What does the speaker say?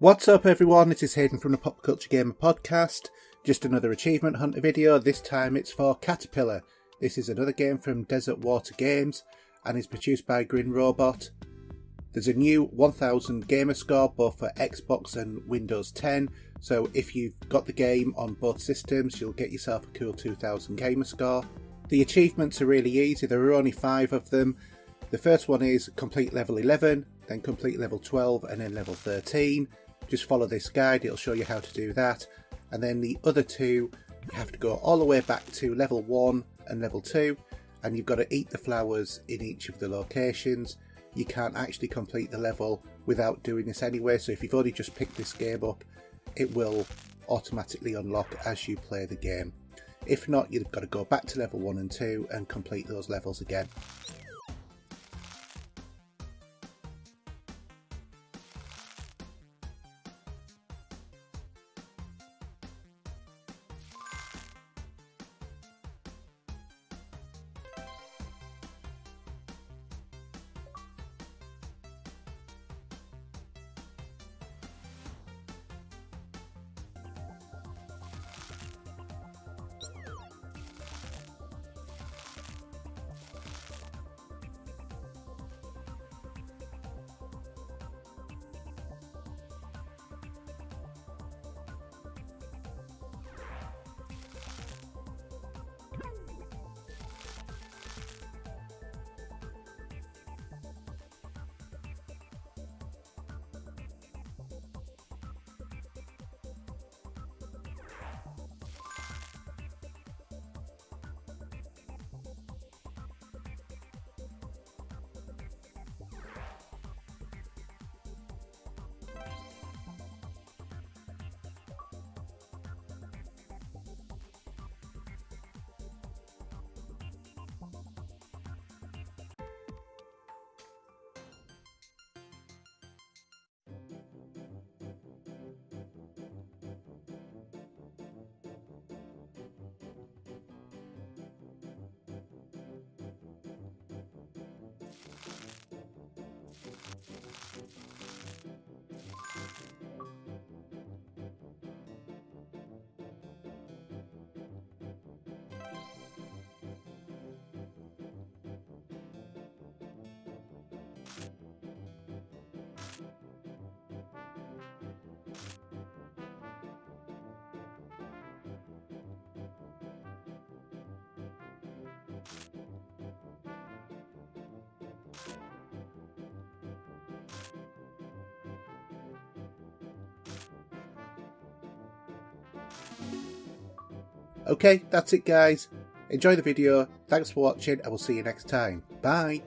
What's up everyone, it is Hayden from the Pop Culture Gamer Podcast. Just another Achievement Hunter video, this time it's for Caterpillar. This is another game from Desert Water Games and is produced by Grin Robot. There's a new 1000 gamer score both for Xbox and Windows 10, so if you've got the game on both systems you'll get yourself a cool 2000 gamer score. The achievements are really easy, there are only 5 of them. The first one is complete level 11, then complete level 12 and then level 13. Just follow this guide, it'll show you how to do that. And then the other two, you have to go all the way back to level 1 and level 2, and you've got to eat the flowers in each of the locations. You can't actually complete the level without doing this anyway, so if you've already just picked this game up, it will automatically unlock as you play the game. If not, you've got to go back to level 1 and 2 and complete those levels again. Okay, that's it guys. Enjoy the video. Thanks for watching. I will see you next time. Bye.